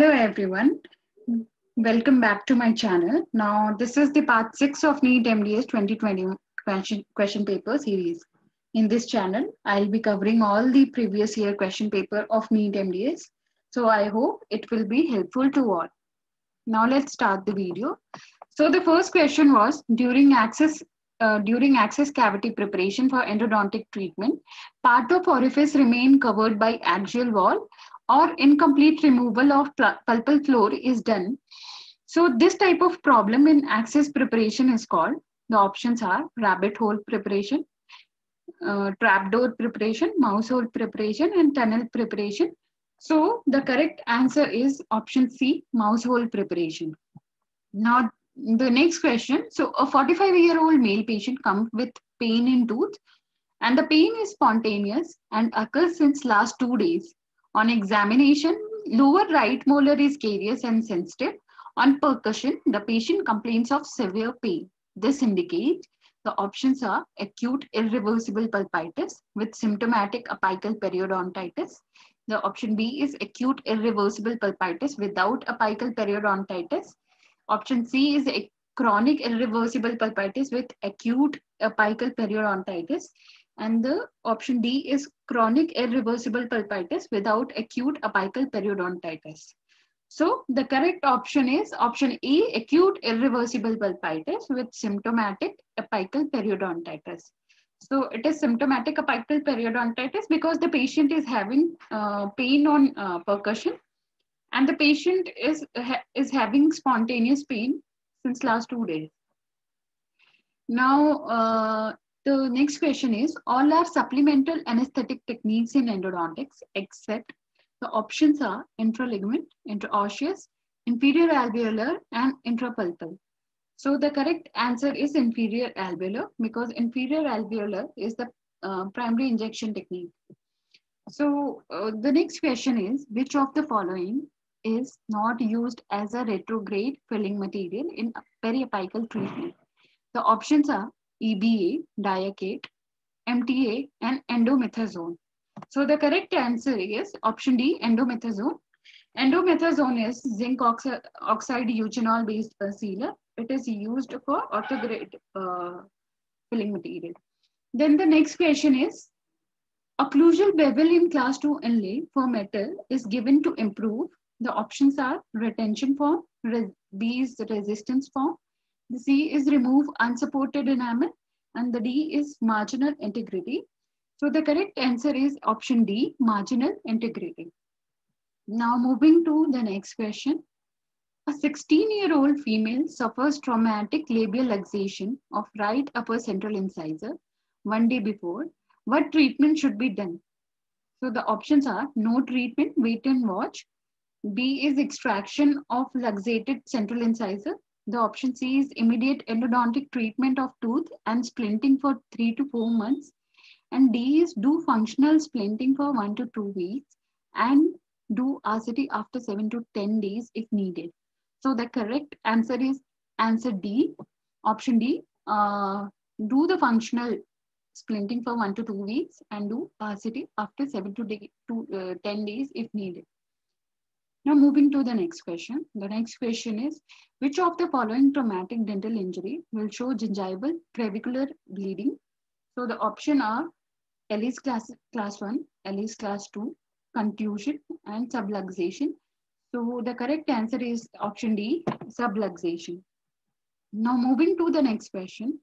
Hello everyone, welcome back to my channel. Now this is the part 6 of NEET MDS 2020 question paper series. In this channel, I'll be covering all the previous year question paper of NEET MDS. So I hope it will be helpful to all. Now let's start the video. So the first question was, during access cavity preparation for endodontic treatment, part of orifice remain covered by axial wall or incomplete removal of pulpal floor is done. So this type of problem in access preparation is called, the options are rabbit hole preparation, trapdoor preparation, mouse hole preparation, and tunnel preparation. So the correct answer is option C, mouse hole preparation. Now the next question, so a 45-year-old male patient comes with pain in tooth and the pain is spontaneous and occurs since last 2 days. On examination, lower right molar is carious and sensitive. On percussion, the patient complains of severe pain. This indicates the options are acute irreversible pulpitis with symptomatic apical periodontitis. The option B is acute irreversible pulpitis without apical periodontitis. Option C is a chronic irreversible pulpitis with acute apical periodontitis. And the option D is chronic irreversible pulpitis without acute apical periodontitis. So the correct option is option A, acute irreversible pulpitis with symptomatic apical periodontitis. So it is symptomatic apical periodontitis because the patient is having pain on percussion and the patient is having spontaneous pain since last 2 days. Now, the next question is, all are supplemental anesthetic techniques in endodontics except the options are intraligament, intraosseous, inferior alveolar, and intrapulpal. So the correct answer is inferior alveolar because inferior alveolar is the primary injection technique. So the next question is, which of the following is not used as a retrograde filling material in periapical treatment? The options are EBA, diacate, MTA, and endomethazone. So the correct answer is option D, endomethazone. Endomethazone is zinc oxide eugenol based sealer. It is used for orthograde filling material. Then the next question is, occlusal bevel in class 2 inlay for metal is given to improve. The options are retention form, B is resistance form, the C is remove unsupported enamel, and the D is marginal integrity. So the correct answer is option D, marginal integrity. Now moving to the next question. A 16-year-old female suffers traumatic labial luxation of right upper central incisor 1 day before. What treatment should be done? So the options are no treatment, wait and watch. B is extraction of luxated central incisor. The option C is immediate endodontic treatment of tooth and splinting for 3 to 4 months. And D is do functional splinting for 1 to 2 weeks and do RCT after 7 to 10 days if needed. So the correct answer is answer D, option D, do the functional splinting for 1 to 2 weeks and do RCT after 7 to 10 days if needed. Now moving to the next question. The next question is, which of the following traumatic dental injury will show gingival crevicular bleeding? So the option are Ellis class 1, Ellis class 2, contusion, and subluxation. So the correct answer is option D, subluxation. Now moving to the next question.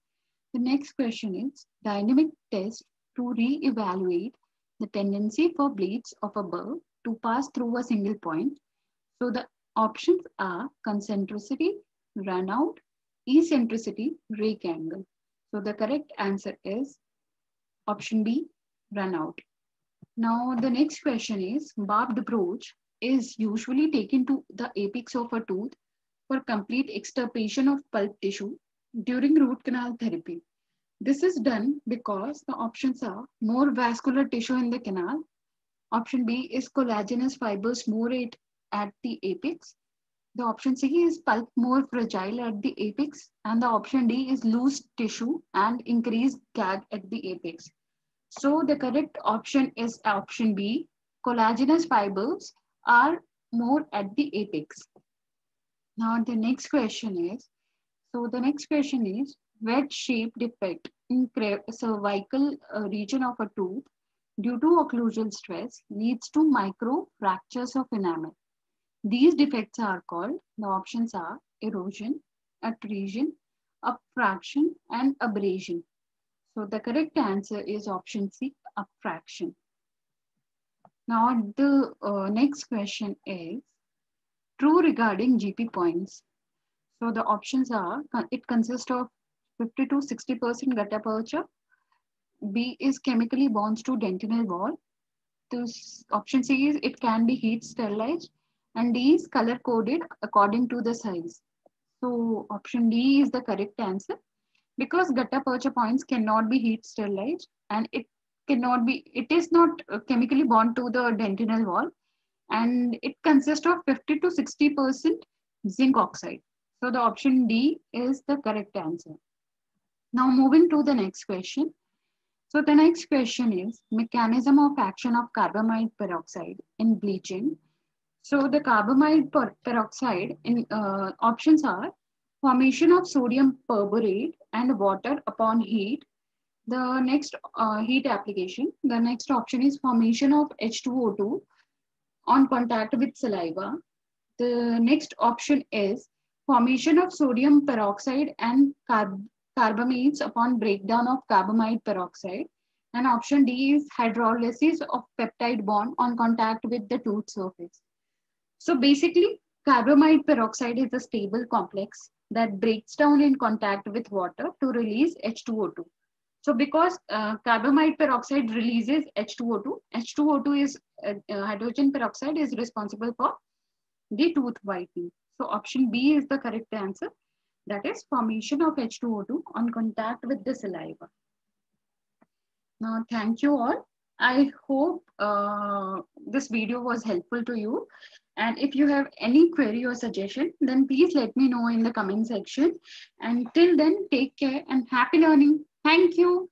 The next question is, dynamic test to re-evaluate the tendency for blades of a burr to pass through a single point. So the options are concentricity, run out, eccentricity, rake angle. So the correct answer is option B, run out. Now the next question is, barbed approach is usually taken to the apex of a tooth for complete extirpation of pulp tissue during root canal therapy. This is done because the options are more vascular tissue in the canal. Option B is collagenous fibers more at the apex. The option C is pulp more fragile at the apex. And the option D is loose tissue and increased gag at the apex. So the correct option is option B. Collagenous fibers are more at the apex. Now the next question is, wedge shape defect in cervical region of a tooth due to occlusal stress leads to micro fractures of enamel. These defects are called, the options are erosion, attrition, upfraction, and abrasion. So the correct answer is option C, upfraction. Now the next question is true regarding GP points. So the options are, it consists of 50 to 60% gutta percha. B is chemically bonds to dentinal wall. Option C is it can be heat sterilized. And D is color coded according to the size. So option D is the correct answer because gutta percha points cannot be heat sterilized and it is not chemically bound to the dentinal wall and it consists of 50 to 60% zinc oxide. So the option D is the correct answer. Now moving to the next question. So the next question is mechanism of action of carbamide peroxide in bleaching. So the carbamide peroxide in options are formation of sodium perborate and water upon heat. The next heat application. The next option is formation of H2O2 on contact with saliva. The next option is formation of sodium peroxide and carbamates upon breakdown of carbamide peroxide. And option D is hydrolysis of peptide bond on contact with the tooth surface. So basically, carbamide peroxide is a stable complex that breaks down in contact with water to release H2O2. So because carbamide peroxide releases H2O2, hydrogen peroxide is responsible for the tooth whitening. So option B is the correct answer. That is formation of H2O2 on contact with the saliva. Now, thank you all. I hope this video was helpful to you. And if you have any query or suggestion, then please let me know in the comment section. And till then, take care and happy learning. Thank you.